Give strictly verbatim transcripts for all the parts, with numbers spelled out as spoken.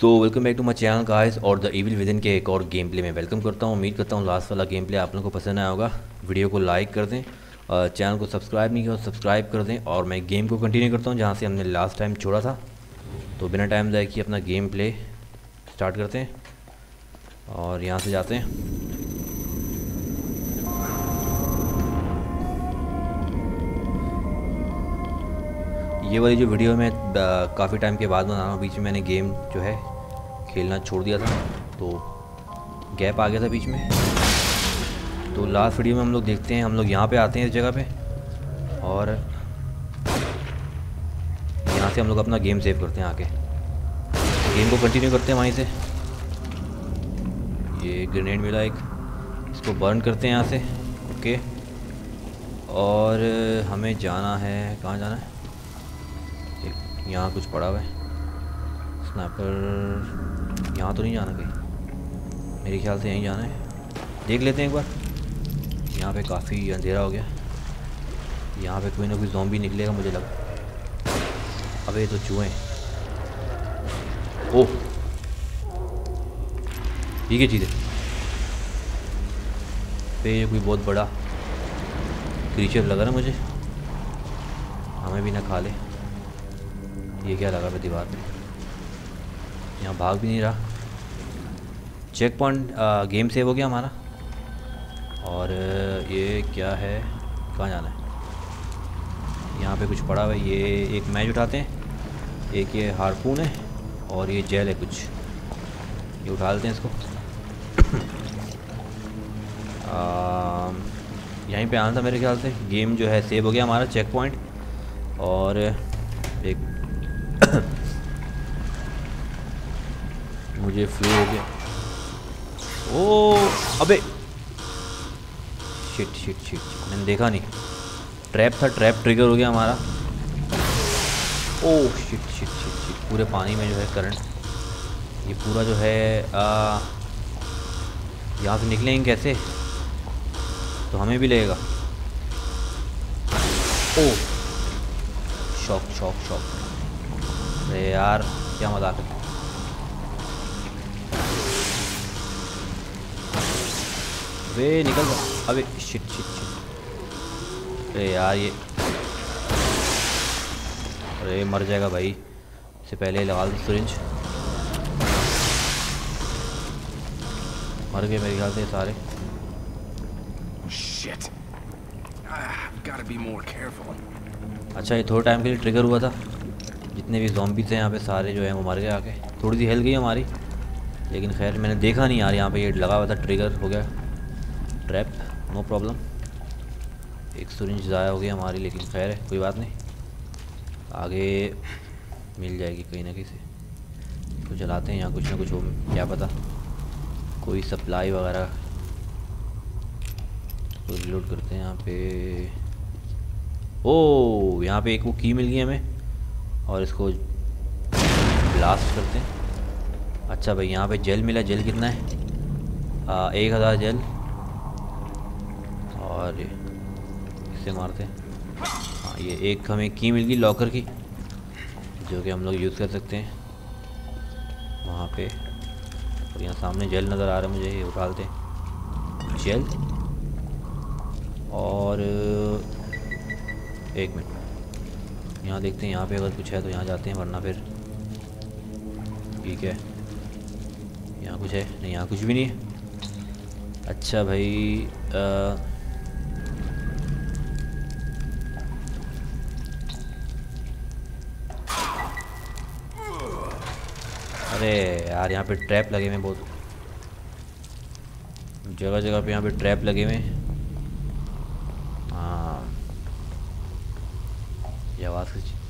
So welcome back to my channel guys, और the evil within के एक और गेम प्ले में वेलकम करता हूँ। उम्मीद करता हूँ लास्ट वाला गेम प्ले आप लोगों को पसंद आया होगा। वीडियो को लाइक कर दें, चैनल को सब्सक्राइब नहीं किया सब्सक्राइब कर दें, और मैं गेम को कंटिन्यू करता हूँ जहाँ से हमने लास्ट टाइम छोड़ा था। तो बिना टाइम जाए कि अपना गेम प्ले स्टार्ट करते हैं और यहाँ से जाते हैं। ये वाली जो वीडियो मैं काफ़ी टाइम के बाद बना रहा हूँ। बीच में मैंने गेम जो है खेलना छोड़ दिया था, तो गैप आ गया था बीच में। तो लास्ट वीडियो में हम लोग देखते हैं, हम लोग यहाँ पे आते हैं इस जगह पे, और यहाँ से हम लोग अपना गेम सेव करते हैं। आके गेम को कंटिन्यू करते हैं वहीं से। ये ग्रेनेड मिला एक, इसको बर्न करते हैं यहाँ से। ओके, और हमें जाना है, कहाँ जाना है? यहाँ कुछ पड़ा हुआ है स्नाइपर, यहाँ तो नहीं जाना कहीं, मेरे ख्याल से यहीं जाना है। देख लेते हैं एक बार। यहाँ पे काफ़ी अंधेरा हो गया, यहाँ पे कोई ना कोई ज़ॉम्बी निकलेगा मुझे लगा। अबे ये तो चूहे हैं। ओह, ठीक है, चीज़ें पे ये कोई बहुत बड़ा क्रीचर लगा ना मुझे, हमें भी ना खा ले। ये क्या लगा मैं दीवार पे? यहाँ भाग भी नहीं रहा। चेक पॉइंट, गेम सेव हो गया हमारा। और ये क्या है, कहाँ जाना है? यहाँ पे कुछ पड़ा हुआ है। ये एक मैच उठाते हैं, एक ये हारपून है और ये जेल है कुछ, ये उठा लेते हैं इसको। आ, यहीं पे आना था मेरे ख्याल से। गेम जो है सेव हो गया हमारा, चेक पॉइंट, और एक मुझे फ्लू हो गया। ओ अबे शिट शिट शिट, मैंने देखा नहीं, ट्रैप था, ट्रैप ट्रिगर हो गया हमारा। Oh shit shit shit shit, पूरे पानी में जो है करंट, ये पूरा जो है। यहाँ से निकलेंगे कैसे, तो हमें भी लगेगा। ओ शॉक शॉक शॉक, अरे यार क्या मजाक है। अबे निकल जा, अबे शिट शिट शिट, अरे यार ये, अरे मर जाएगा भाई। इससे पहले लगा दो सिरिंज। मर गए मेरे ख्याल से सारे। Shit, gotta be more careful. अच्छा, ये थोड़े टाइम के लिए ट्रिगर हुआ था। जितने भी ज़ॉम्बीज़ हैं यहाँ पे सारे जो है वो मर गए आके। थोड़ी सी हेल्प गई हमारी, लेकिन खैर मैंने देखा नहीं यार। यहाँ पे ये लगा हुआ था, ट्रिगर हो गया, ट्रैप, नो प्रॉब्लम। एक सिरिंज ज़ाया हो गई हमारी, लेकिन खैर है, कोई बात नहीं, आगे मिल जाएगी कहीं ना कहीं से। तो जलाते हैं यहाँ, कुछ ना कुछ हो, क्या पता कोई सप्लाई वगैरह। तो रिलोड करते हैं यहाँ पे। ओ यहाँ पे एक वो की मिल गई हमें, और इसको ब्लास्ट करते हैं। अच्छा भाई, यहाँ पे जेल मिला। जेल कितना है? आ, एक हज़ार जेल, और इससे मारते हैं। हाँ, ये एक हमें की मिल गई लॉकर की, जो कि हम लोग यूज़ कर सकते हैं वहाँ पे। और यहाँ सामने जेल नज़र आ रहा है मुझे, ये उठालते हैं जेल। और एक मिनट यहाँ देखते हैं, यहाँ पे अगर कुछ है तो यहाँ जाते हैं, वरना फिर ठीक है। यहाँ कुछ है नहीं, यहाँ कुछ भी नहीं है। अच्छा भाई, आ, अरे यार यहाँ पे ट्रैप लगे हुए बहुत, जगह जगह पे यहाँ पे ट्रैप लगे हुए हैं।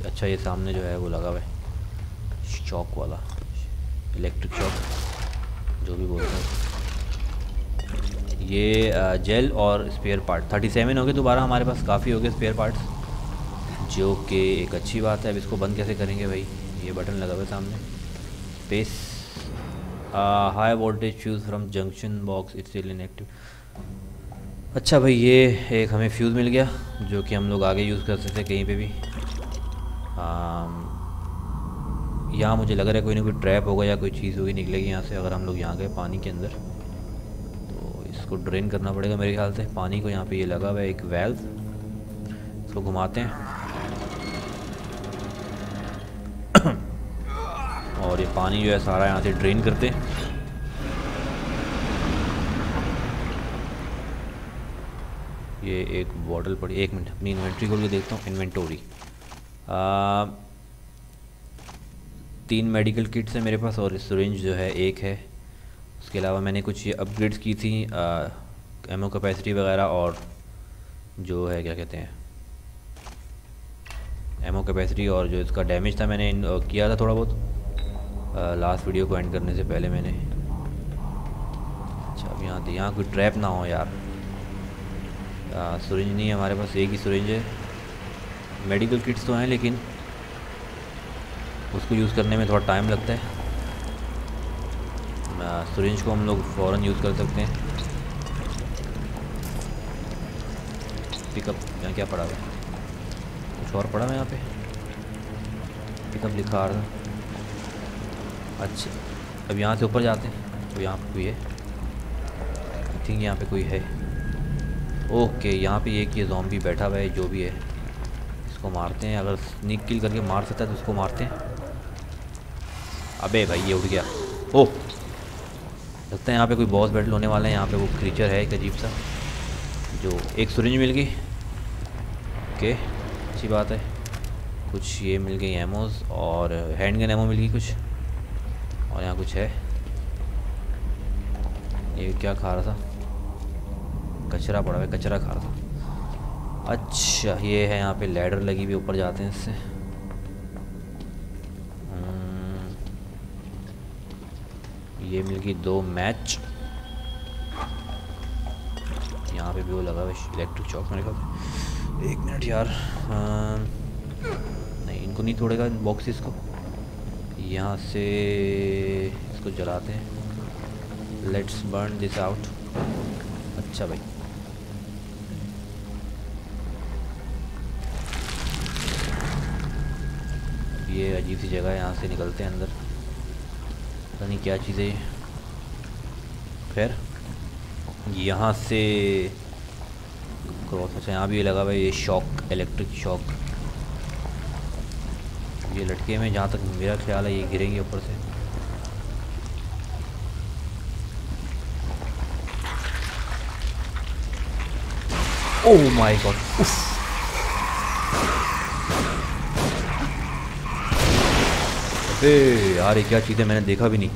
अच्छा, ये सामने जो है वो लगा हुआ है शॉक वाला, इलेक्ट्रिक शॉक जो भी बोलते हैं। ये जेल और स्पेयर पार्ट सैंतीस हो गए दोबारा हमारे पास, काफ़ी हो गए स्पेयर पार्ट्स, जो कि एक अच्छी बात है। अब इसको बंद कैसे करेंगे भाई? ये बटन लगा हुआ है सामने, pace high voltage fuse from junction box, it's still inactive. अच्छा भाई, ये एक हमें फ्यूज़ मिल गया, जो कि हम लोग आगे यूज़ कर सकते हैं कहीं पे भी। आम, यहाँ मुझे लग रहा है कोई ना कोई ट्रैप होगा या कोई चीज़ होगी निकलेगी यहाँ से अगर हम लोग यहाँ गए पानी के अंदर। तो इसको ड्रेन करना पड़ेगा मेरे ख्याल से पानी को। यहाँ पे ये यह लगा हुआ है एक वेल्व, इसको घुमाते हैं और ये पानी जो है सारा यहाँ से ड्रेन करते हैं। ये एक बॉटल पड़ी, एक मिनट अपनी इन्वेंट्री खोल के देखता हूँ। इन्वेंटोरी तीन मेडिकल किट्स है मेरे पास और सिरिंज जो है एक है। उसके अलावा मैंने कुछ ये अपग्रेड्स की थी, एमओ कैपेसिटी वगैरह और जो है क्या कहते हैं एमओ कैपेसिटी और जो इसका डैमेज था मैंने आ, किया था थोड़ा बहुत लास्ट वीडियो को एंड करने से पहले मैंने। अच्छा अब यहाँ यहाँ कोई ट्रैप ना हो यार। सिरिंज नहीं है हमारे पास, एक ही सिरिंज है। मेडिकल किट्स तो हैं लेकिन उसको यूज़ करने में थोड़ा टाइम लगता है। सिरिंज को हम लोग फ़ौरन यूज़ कर सकते हैं। पिकअप यहाँ क्या पड़ा हुआ, कुछ और पड़ा है यहाँ पे, पिकअप लिखा आ रहा था। अच्छा अब यहाँ से ऊपर जाते हैं। तो यहाँ पे कोई है, आई थिंक यहाँ पे कोई है। ओके यहाँ पे एक ये ज़ॉम्बी बैठा हुआ है जो भी है, इसको मारते हैं। अगर स्नीक किल करके मार सकता है तो उसको मारते हैं। अबे भाई ये उठ गया। ओह लगता है यहाँ पे कोई बॉस बैटल होने वाला है। यहाँ पे वो क्रीचर है एक अजीब सा जो, एक सिरिंज मिल गई। ओके अच्छी बात है। कुछ ये मिल गई एमोज और हैंडगन एमो मिल गई कुछ। और यहाँ कुछ है, ये क्या खा रहा था, कचरा पड़ा हुआ, कचरा खा रहा था। अच्छा ये है यहाँ पे लैडर लगी हुई, ऊपर जाते हैं इससे। ये मिल गई दो मैच। यहाँ पे भी वो लगा हुआ इलेक्ट्रिक चौक मेरे ख्याल। एक मिनट यार आ, नहीं इनको नहीं तोड़ेगा इन बॉक्सेस को। यहाँ से इसको जलाते हैं। Let's burn this out. अच्छा भाई ये अजीब सी जगह है, यहाँ से निकलते हैं अंदर, पता नहीं क्या चीज़ है। खैर यहाँ से क्रॉस, अच्छा यहाँ भी ये लगा हुआ है ये शॉक, इलेक्ट्रिक शॉक। ये लटके में जहाँ तक मेरा ख्याल है ये गिरेंगे ऊपर से। ओह माय गॉड उफ, ए यार ये क्या चीज़ है मैंने देखा भी नहीं।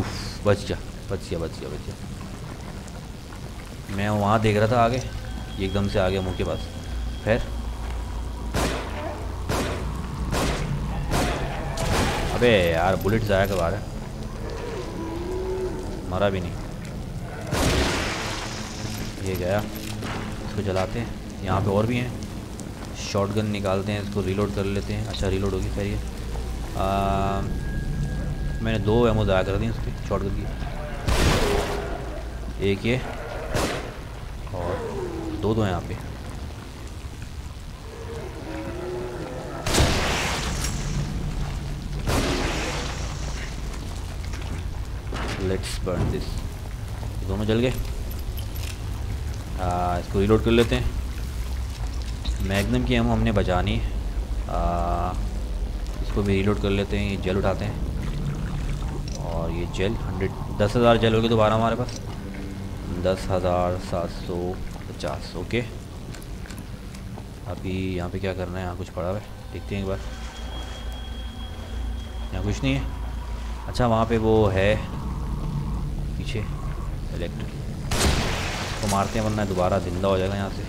उफ बच गया बच गया बच गया बच गया। मैं वहाँ देख रहा था आगे, एकदम से आ गया मुँह के पास। खैर अबे यार बुलेट ज़ाया करवा रहा है, मारा भी नहीं। ये गया, इसको जलाते हैं। यहाँ पे और भी हैं, शॉटगन निकालते हैं, इसको रीलोड कर लेते हैं। अच्छा रीलोड होगी फिर ये। मैंने दो एमो ज़ाया कर दी उसकी शॉटगन की, एक ये और दो दो हैं यहाँ पे। लेट्स बर्न दिस, दोनों जल गए। इसको रीलोड कर लेते हैं। मैग्नम की एमो हमने बचानी, इसको भी रीलोड कर लेते हैं। ये जेल उठाते हैं और ये जेल हंड्रेड दस हज़ार जेल हो गए दोबारा हमारे पास, दस हज़ार सात सौ पचास। ओके अभी यहाँ पे क्या करना है, यहाँ कुछ पड़ा है देखते हैं एक बार। यहाँ कुछ नहीं है। अच्छा वहाँ पे वो है पीछे इलेक्ट्रिक, इसको मारते हैं वरना दोबारा जिंदा हो जाएगा यहाँ से।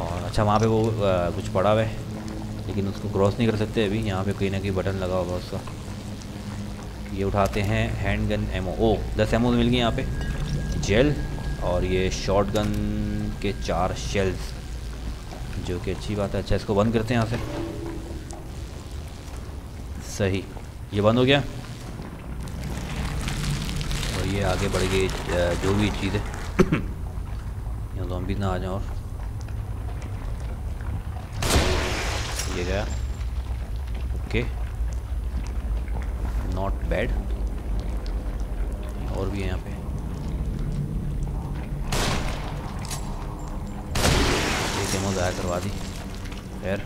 और अच्छा वहाँ पे वो आ, कुछ पड़ा हुआ है लेकिन उसको क्रॉस नहीं कर सकते अभी। यहाँ पे कहीं ना कहीं बटन लगा होगा उसका। ये उठाते हैं हैंड गन एमओ। ओ दस एमओ मिल गई यहाँ पे, जेल और ये शॉट गन के चार शेल्स जो कि अच्छी बात है। अच्छा इसको बंद करते हैं यहाँ से। सही ये बंद हो गया और ये आगे बढ़ गई जो भी चीज़ है। यहाँ ज़ॉम्बी ना आ जाए। और ये गया ओके, नॉट बैड। और भी है यहाँ पे। एक एमो ज़ाया करवा दी। खैर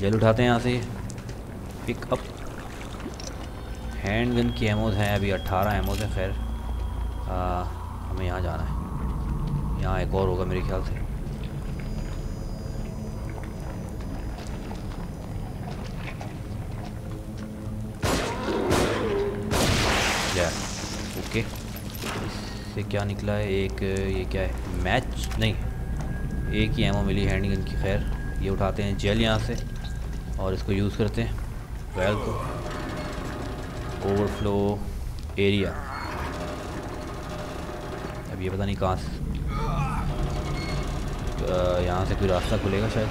जेल उठाते हैं यहाँ से। पिकअप हैंड गन की एमोज हैं अभी, अट्ठारह एमोज हैं। खैर हमें यहाँ जाना है, यहाँ एक और होगा मेरे ख्याल से। ओके, इससे क्या निकला है? एक ये क्या है, मैच नहीं, एक ही एमो मिली हैंड गन की। खैर ये उठाते हैं जेल यहाँ से और इसको यूज़ करते हैं ट्रायल को। ओवरफ्लो एरिया, अब ये पता नहीं कहाँ से, यहाँ से कोई रास्ता खुलेगा शायद।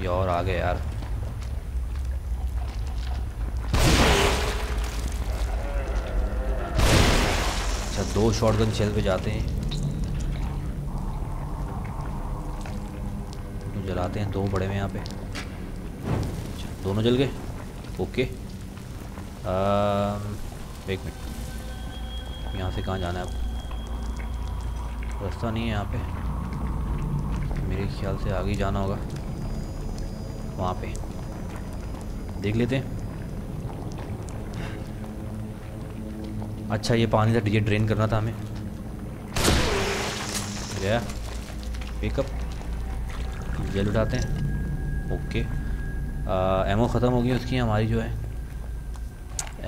ये और आ गए यार। अच्छा, दो शॉटगन शेल पे जाते हैं, तो जलाते हैं। दो बड़े में यहाँ पे, दोनों जल गए। ओके, एक मिनट, यहाँ से कहाँ जाना है अब? रास्ता नहीं है यहाँ पे, मेरे ख्याल से आगे जाना होगा। वहाँ पे देख लेते हैं। अच्छा, ये पानी था, ये ड्रेन करना था हमें। गया पिकअप, जेल उठाते हैं। ओके, एमओ ख़त्म हो गई उसकी, हमारी जो है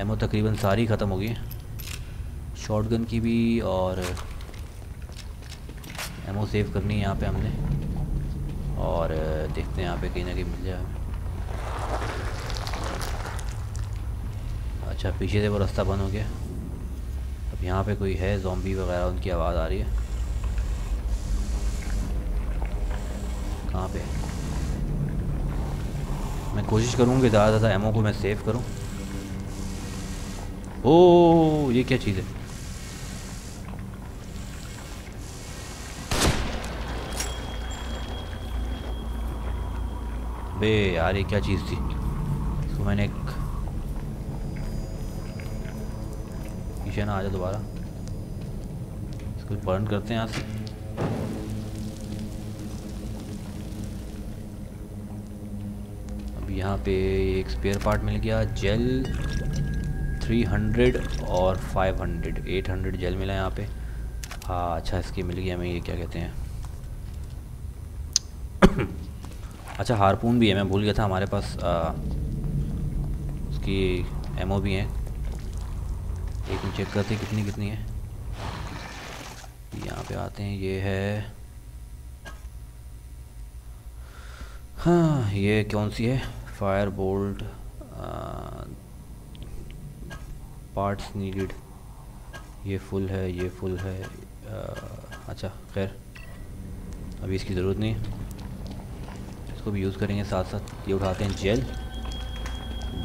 एमओ तकरीबन सारी ख़त्म हो गई है, शॉटगन की भी। और एमओ सेव करनी है यहाँ पे हमने, और देखते हैं यहाँ पे कहीं ना कहीं मिल जाए। अच्छा, पीछे से वो रास्ता बंद हो गया। यहाँ पे कोई है, ज़ॉम्बी वगैरह, उनकी आवाज़ आ रही है। कहाँ पे? मैं कोशिश करूँगा कि ज़्यादा से ज़्यादा एमओ को मैं सेव करूँ। ओ, ये क्या चीज़ है? बे यार, ये क्या चीज़ थी? तो मैंने एक ना, आ जाओ दोबारा, इसको बर्न करते हैं यहाँ से। अब यहाँ पे एक स्पेयर पार्ट मिल गया, जेल तीन सौ और पाँच सौ, आठ सौ जेल मिला यहाँ पे। हाँ अच्छा, इसकी मिल गई हमें, ये क्या कहते हैं अच्छा, हारपून भी है, मैं भूल गया था। हमारे पास आ, उसकी एमओ भी है। एक मिनट चेक करते हैं कितनी कितनी है। यहाँ पे आते हैं, ये है, हाँ ये कौन सी है? फायर बोल्ट पार्ट्स नीडेड, ये फुल है, ये फुल है। आ, अच्छा खैर अभी इसकी ज़रूरत नहीं है, इसको भी यूज़ करेंगे साथ साथ। ये उठाते हैं जेल,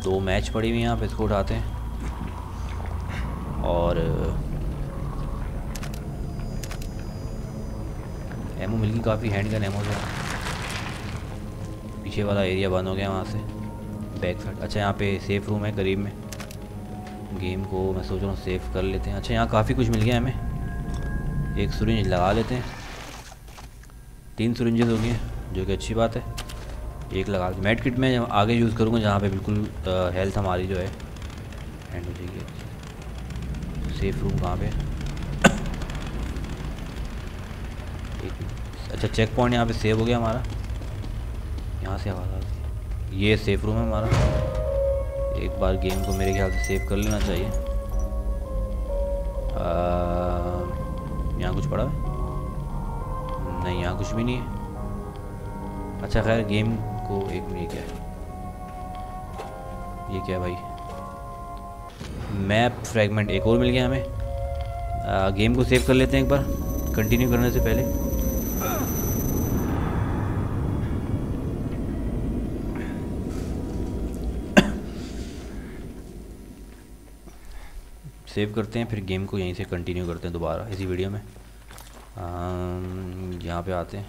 दो मैच पड़ी हुई हैं यहाँ पे, इसको उठाते हैं। और एमओ मिल गई काफ़ी, हैंडगन एमओ से। पीछे वाला एरिया बंद हो गया वहाँ से, बैक साइड। अच्छा, यहाँ पे सेफ रूम है करीब में, गेम को मैं सोच रहा हूँ सेफ कर लेते हैं। अच्छा, यहाँ काफ़ी कुछ मिल गया हमें। एक सिरिंज लगा लेते हैं, तीन सिरिंजेस हो गए जो कि अच्छी बात है। एक लगा लेते, मेड किट में आगे यूज़ करूँगा जहाँ पे बिल्कुल हेल्थ हमारी जो है एंड हो जाएगी। सेफ रूम कहाँ पे? अच्छा, चेक पॉइंट यहाँ पे सेव हो गया हमारा, यहाँ से हमारा ये सेफ रूम है हमारा। एक बार गेम को मेरे ख्याल से सेव कर लेना चाहिए। यहाँ कुछ पड़ा नहीं, यहाँ कुछ भी नहीं है। अच्छा खैर, गेम को एक मिनट, क्या है ये? क्या भाई, मैप फ्रैगमेंट एक और मिल गया हमें। आ, गेम को सेव कर लेते हैं एक बार, कंटिन्यू करने से पहले। सेव करते हैं, फिर गेम को यहीं से कंटिन्यू करते हैं दोबारा इसी वीडियो में। यहाँ पे आते हैं,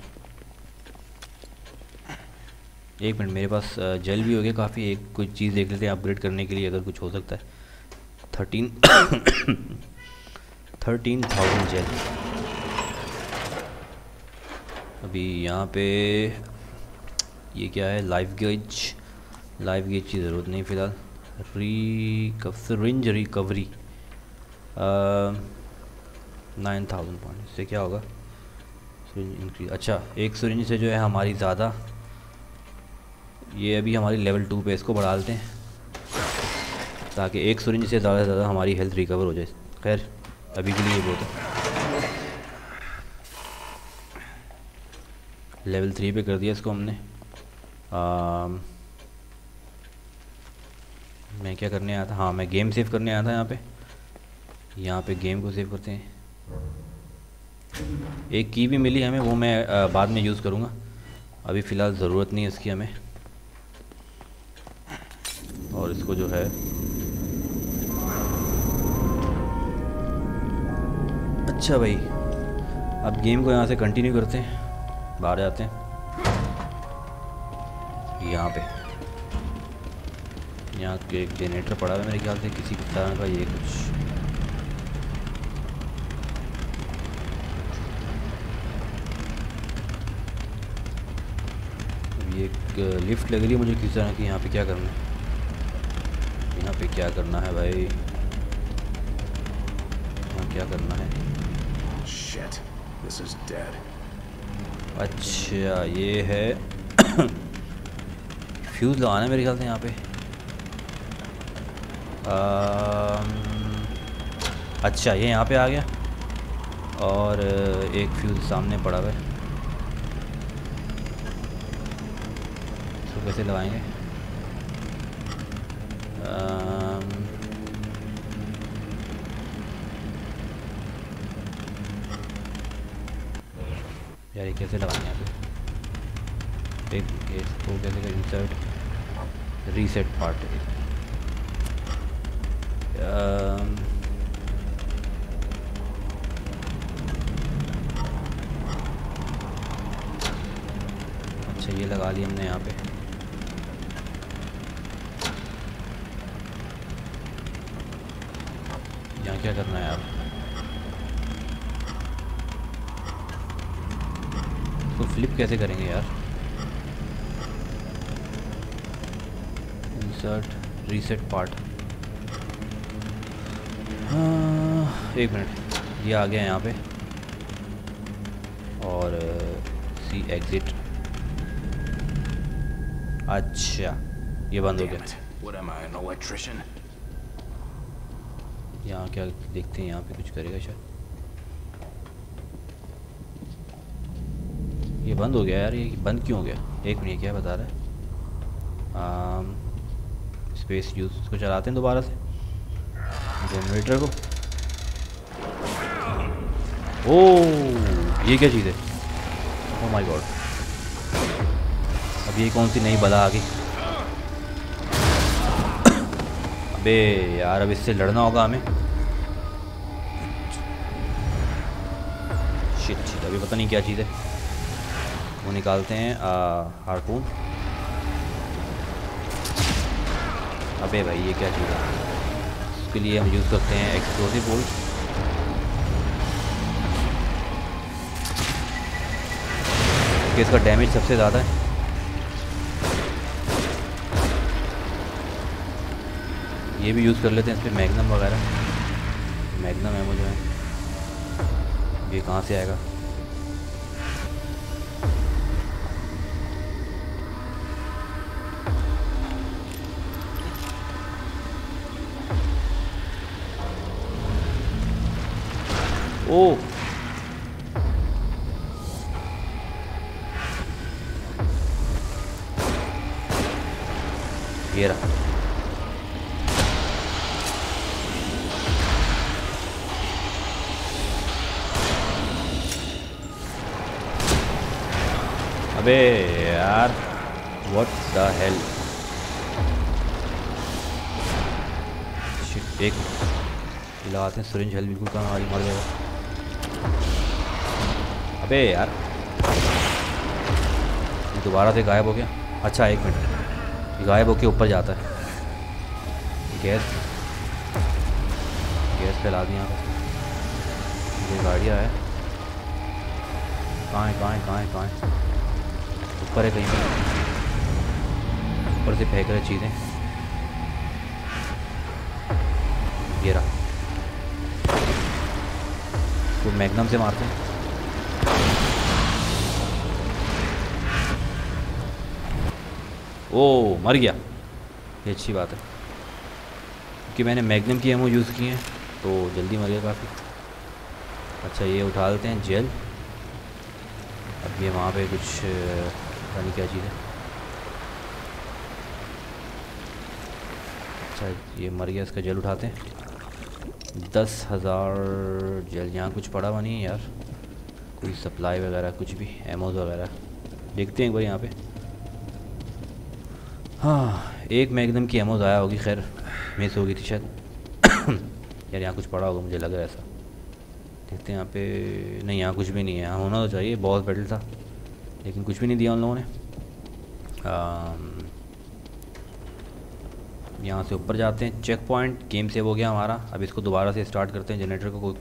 एक मिनट, मेरे पास जल भी हो गया काफ़ी। एक कुछ चीज़ देख लेते हैं अपग्रेड करने के लिए, अगर कुछ हो सकता है। थर्टीन थर्टीन थाउजेंड जल। अभी यहाँ पे ये क्या है, लाइफ गेज। लाइफ गेज की ज़रूरत नहीं फ़िलहाल। रिंज रिकवरी नाइन थाउजेंड पॉइंट से क्या होगा इंक्रीज। अच्छा, एक सिरिंज से जो है हमारी ज़्यादा, ये अभी हमारी लेवल टू पे इसको बढ़ा देते हैं ताकि एक सिरिंज से ज़्यादा से ज़्यादा हमारी हेल्थ रिकवर हो जाए। खैर अभी के लिए बहुत है। लेवल थ्री पे कर दिया इसको हमने। आ, मैं क्या करने आया था, हाँ मैं गेम सेव करने आया था। यहाँ पे यहाँ पे गेम को सेव करते हैं। एक की भी मिली हमें, वो मैं आ, बाद में यूज़ करूँगा, अभी फ़िलहाल ज़रूरत नहीं है इसकी हमें। और इसको जो है, अच्छा भाई अब गेम को यहाँ से कंटिन्यू करते हैं। बाहर जाते हैं, यहाँ पे यहाँ एक जनरेटर पड़ा हुआ है मेरे ख्याल से किसी तरह का। ये कुछ एक लिफ्ट लग रही है मुझे किस तरह की। यहाँ पे क्या करना है, यहाँ पे क्या करना है भाई, यहाँ क्या करना है। Shit, this is dead. अच्छा ये है फ्यूज़ लगाना है मेरे ख्याल से यहाँ पे। आ, अच्छा ये यहाँ पे आ गया और एक फ्यूज़ सामने पड़ा हुआ है, कैसे लगाएंगे। यार ये कैसे लगाएंगे यहाँ पे, एक इसको कैसे कर, इंसर्ट रीसेट पार्ट। अच्छा ये लगा लिया हमने यहाँ पे। क्या करना है आप, इसको फ्लिप कैसे करेंगे यार। इंसर्ट रीसेट पार्ट, हाँ एक मिनट, ये आ गया यहाँ पे। और सी एग्जिट, अच्छा ये बंद हो गया। यहाँ क्या देखते हैं, यहाँ पे कुछ करेगा शायद। ये बंद हो गया यार, ये बंद क्यों हो गया, एक मिनट क्या बता रहा है। स्पेस यूज, इसको चलाते हैं दोबारा से जनरेटर को। ओ ये क्या चीज़ है, ओ माय गॉड। अब ये कौन सी नई बला आ गई बे यार, अब इससे लड़ना होगा हमें। शिट शिट, अभी पता नहीं क्या चीज़ है। वो निकालते हैं हारपून। अबे भाई ये क्या चीज़ है, उसके लिए हम यूज़ करते हैं एक्सप्लोसिव बोल्ट। क्योंकि इसका डैमेज सबसे ज़्यादा है। ये भी यूज़ कर लेते हैं, इस पर मैग्नम वगैरह, मैग्नम है मुझे। ये कहाँ से आएगा, ओ ये रहा। अबे यार व्हाट द हेल। शिट, एक लगाते हैं सिरिंज, हेल बिल्कुल कहाँ हमारी मार जाएगा। अबे यार दोबारा से गायब हो गया। अच्छा एक मिनट, गायब होके ऊपर जाता है। गैस गैस फैला दी यहाँ पर। ये गाड़ियाँ है, कहाँ है कहाँ है कहाँ है कहाँ है? ऊपर है कहीं पर, ऊपर से फेंक रहे चीज़ें। ये रहा, तो मैग्नम से मारते हैं। ओ मर गया, ये अच्छी बात है क्योंकि मैंने मैग्नम की एमओ यूज़ की है तो जल्दी मर गया काफ़ी। अच्छा ये उठा लेते हैं जेल। अब ये वहाँ पे कुछ पता नहीं क्या चीज़ है। अच्छा ये मर गया, इसका जेल उठाते हैं। दस हज़ार जेल। यहाँ कुछ पड़ा हुआ नहीं है यार, कोई सप्लाई वगैरह कुछ भी, एमोज वगैरह। देखते हैं एक बार यहाँ पे। हाँ एक मैग्नम की एमो ज़ाया होगी, खैर मिस हो गई थी शायद। यार यहाँ कुछ पड़ा होगा, मुझे लग रहा है ऐसा। देखते हैं यहाँ पे, नहीं यहाँ कुछ भी नहीं है। यहाँ होना तो चाहिए, बहुत बैटल था लेकिन कुछ भी नहीं दिया उन लोगों ने। यहाँ से ऊपर जाते हैं। चेक पॉइंट, गेम सेव हो गया हमारा। अब इसको दोबारा से स्टार्ट करते हैं, जनरेटर को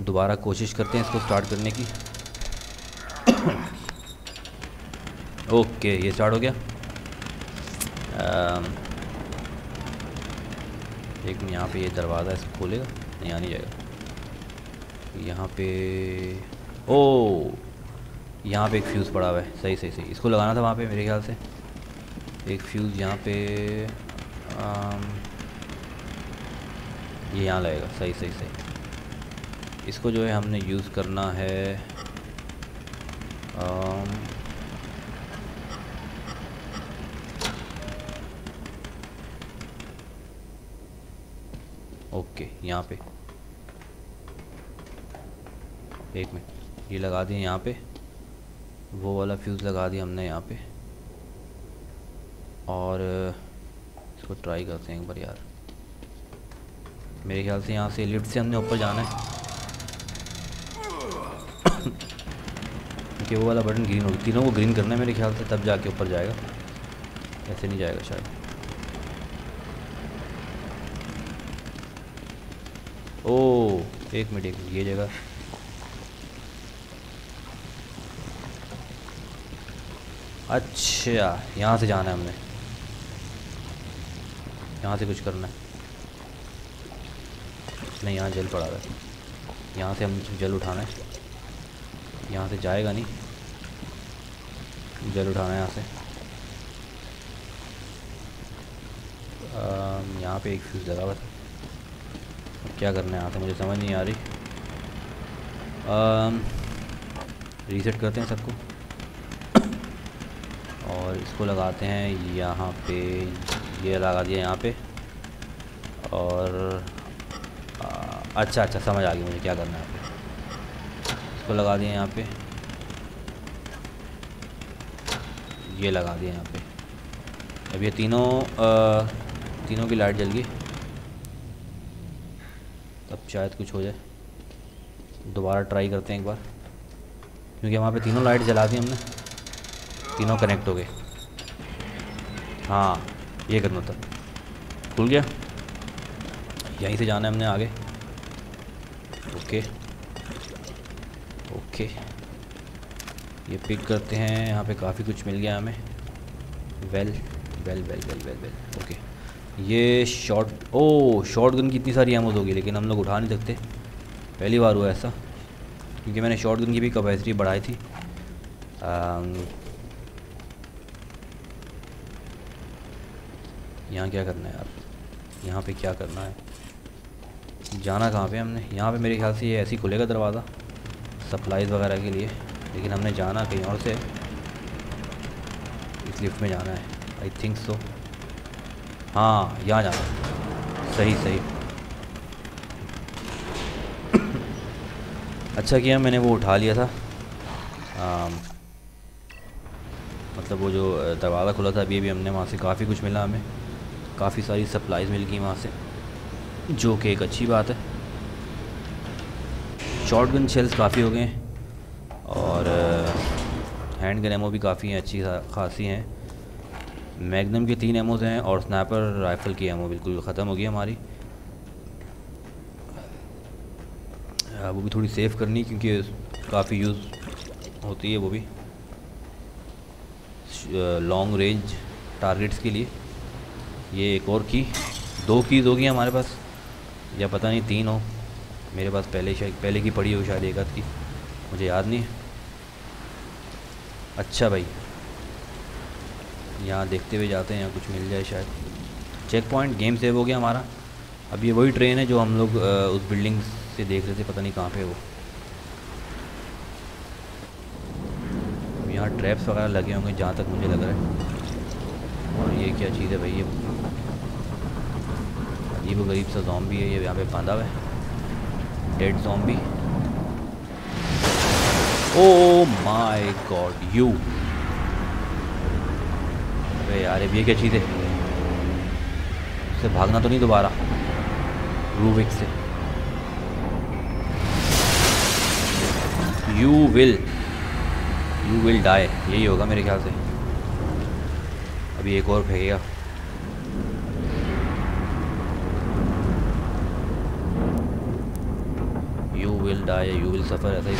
दोबारा कोशिश करते हैं इसको स्टार्ट करने की। ओके ये स्टार्ट हो गया। एक यहाँ पे ये दरवाज़ा है, इसको खोलेगा नहीं, आ नहीं जाएगा। यहाँ पे ओ यहाँ पे एक फ्यूज़ पड़ा हुआ है। सही सही सही, इसको लगाना था वहाँ पे मेरे ख्याल से। एक फ्यूज़ यहाँ पे आम, ये यहाँ लगेगा। सही सही सही, इसको जो है हमने यूज़ करना है। आम, ओके यहाँ पे एक मिनट, ये लगा दिए यहाँ पे। वो वाला फ्यूज़ लगा दिया हमने यहाँ पे, और इसको ट्राई करते हैं एक बार। यार मेरे ख्याल से यहाँ से लिफ्ट से हमने ऊपर जाना है क्योंकि वो वाला बटन ग्रीन होगा। तीनों को ग्रीन करना है मेरे ख्याल से, तब जाके ऊपर जाएगा, ऐसे नहीं जाएगा शायद। ओ एक मिनट एक मिनट, ये जगह अच्छा, यहाँ से जाना है हमने, यहाँ से कुछ करना है। नहीं यहाँ जल पड़ा हुआ है, यहाँ से हम जल उठाना है। यहाँ से जाएगा नहीं, जल उठाना है यहाँ से। यहाँ पे एक फ्यूज लगा हुआ था, क्या करना है यहाँ से मुझे समझ नहीं आ रही। रीसेट करते हैं सबको और इसको लगाते हैं यहाँ पे। ये लगा दिया यहाँ पे, और आ, अच्छा अच्छा समझ आ गई मुझे क्या करना है यहाँ पे। इसको लगा दिया यहाँ पे, ये लगा दिया यहाँ पे। अब ये तीनों आ, तीनों की लाइट जल गई। अब शायद कुछ हो जाए, दोबारा ट्राई करते हैं एक बार, क्योंकि वहाँ पे तीनों लाइट जला दी हमने, तीनों कनेक्ट हो गए। हाँ ये करना था, खुल गया। यहीं से जाना है हमने आगे। ओके ओके ये पिक करते हैं। यहाँ पे काफ़ी कुछ मिल गया हमें। Well well well well well well okay ये शॉट, ओ शॉटगन की इतनी सारी एमोज होगी लेकिन हम लोग उठा नहीं सकते। पहली बार हुआ ऐसा, क्योंकि मैंने शॉटगन की भी कैपेसिटी बढ़ाई थी। यहाँ क्या करना है यार, यहाँ पे क्या करना है, जाना कहाँ पे हमने? यहाँ पे मेरे ख्याल से ये ऐसे ही खुलेगा दरवाज़ा सप्लाईज़ वगैरह के लिए, लेकिन हमने जाना कहीं और से। इस लिफ्ट में जाना है आई थिंक सो। हाँ यहाँ जाना, सही सही। अच्छा किया मैंने वो उठा लिया था, आ, मतलब वो जो दरवाज़ा खुला था अभी अभी हमने, वहाँ से काफ़ी कुछ मिला हमें, काफ़ी सारी सप्लाईज मिल गई वहाँ से, जो कि एक अच्छी बात है। शॉटगन शेल्स काफ़ी हो गए हैं और हैंड गन एमो भी काफ़ी हैं, अच्छी खासी हैं। मैग्नम के तीन एमोज हैं और स्नाइपर राइफल की एमो बिल्कुल ख़त्म हो गई हमारी। वो भी थोड़ी सेव करनी क्योंकि काफ़ी यूज़ होती है वो भी लॉन्ग रेंज टारगेट्स के लिए। ये एक और की, दो कीज़ होगी हमारे पास, या पता नहीं तीन हो, मेरे पास पहले शायद पहले की पड़ी हो, शायद एक आध की, मुझे याद नहीं। अच्छा भाई यहाँ देखते हुए जाते हैं, यहाँ कुछ मिल जाए शायद। चेक पॉइंट, गेम सेव हो गया हमारा। अब ये वही ट्रेन है जो हम लोग उस बिल्डिंग से देख रहे थे, पता नहीं कहाँ पे वो। यहाँ ट्रैप्स वगैरह लगे होंगे जहाँ तक मुझे लग रहा है। और ये क्या चीज़ है भाई, ये अजीब गरीब सा ज़ॉम्बी है, ये यहाँ पे बांधा हुआ है, dead zombie. Oh my god you, अरे यार ये क्या चीज़ है, उससे भागना तो नहीं दोबारा रूबिक से। You will, you will die, यही होगा मेरे ख्याल से। अभी एक और फेंकेगा। You will die, you will suffer, ऐसा ही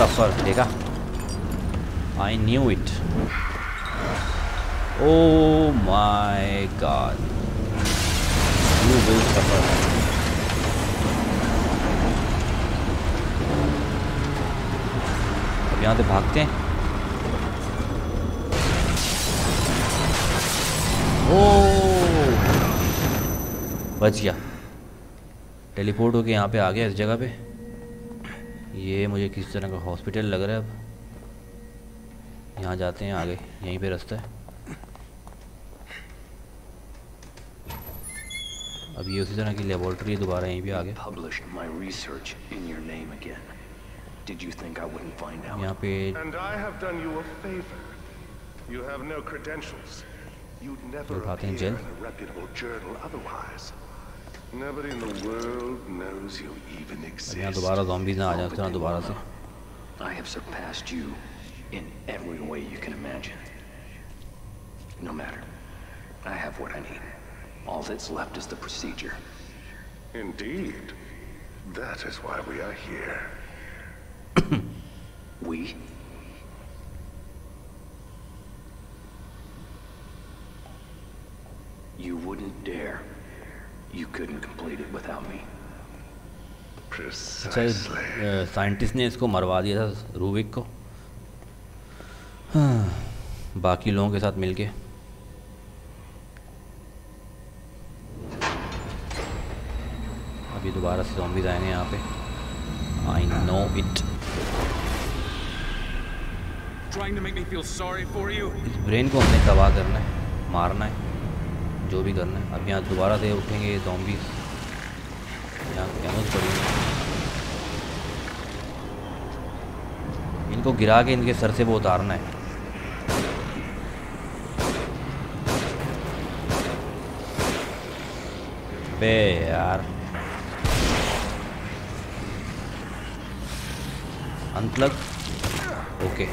सफ़र, देखा? I knew it. Oh my God, you will suffer. यहाँ से भागते हैं। ओ बच गया, टेलीपोर्ट होके यहाँ पे आ गया इस जगह पे। ये मुझे किस तरह का हॉस्पिटल लग रहा है। अब यहाँ जाते हैं आगे, यहीं पे रास्ता है। अब ये उसी तरह की लेबोरेटरी दोबारा यहीं पे आ गया। Did you think I wouldn't find out? And I have done you a favor. You have no credentials. You'd never appear in a reputable journal otherwise. Nobody in the world knows you even exist. यहाँ दोबारा zombies ना आ जाएं तो ना दोबारा से। I have surpassed you in every way you can imagine. No matter. I have what I need. All that's left is the procedure. Indeed. That is why we are here. We? You wouldn't dare. You couldn't complete it without me. Precisely. Scientist ने इसको मरवा दिया था Rubik को, बाकी लोगों के साथ मिलके। अभी दोबारा से ज़ॉम्बीज़ आएंगे यहाँ पे। I know it. Trying to make me feel sorry for you. इस ब्रेन को हमने तबाह करना है, मारना है, जो भी करना है। अब यहाँ दोबारा से उठेंगे ज़ॉम्बीज़। यहाँ कैमोज़ पड़ेंगे। इनको गिरा के इनके सर से वो उतारना है। बे यार unplug, okay.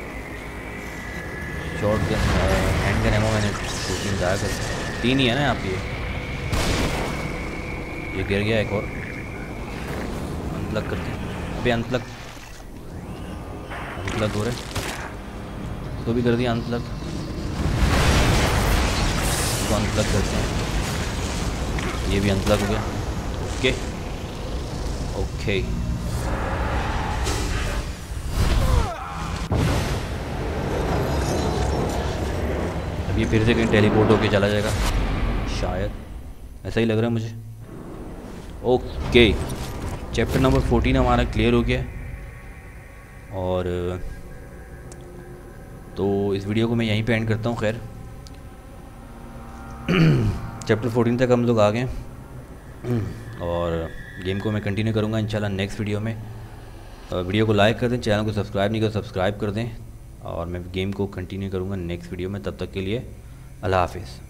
Short gun, hand gun ammo मैंने शूटिंग ज़्यादा कर, तीन ही है ना यहाँ पे। ये गिर गया, एक और अनप्लग करते हैं। अबे अनप्लग अनप्लग हो रहे, तो भी कर दिया अनप्लग। इसको अनप्लग करते हैं, ये भी अनप्लग हो गया। ओके ओके ये फिर से कहीं टेलीपोर्ट होके चला जाएगा शायद, ऐसा ही लग रहा है मुझे। ओके, चैप्टर नंबर फोर्टीन हमारा क्लियर हो गया है। और तो इस वीडियो को मैं यहीं पे एंड करता हूँ। खैर चैप्टर फोर्टीन तक हम लोग आ गए और गेम को मैं कंटिन्यू करूँगा इंशाल्लाह नेक्स्ट वीडियो में। वीडियो को लाइक कर दें, चैनल को सब्सक्राइब नहीं कर सब्सक्राइब कर दें, और मैं गेम को कंटिन्यू करूँगा नेक्स्ट वीडियो में। तब तक के लिए अल्लाह हाफिज़।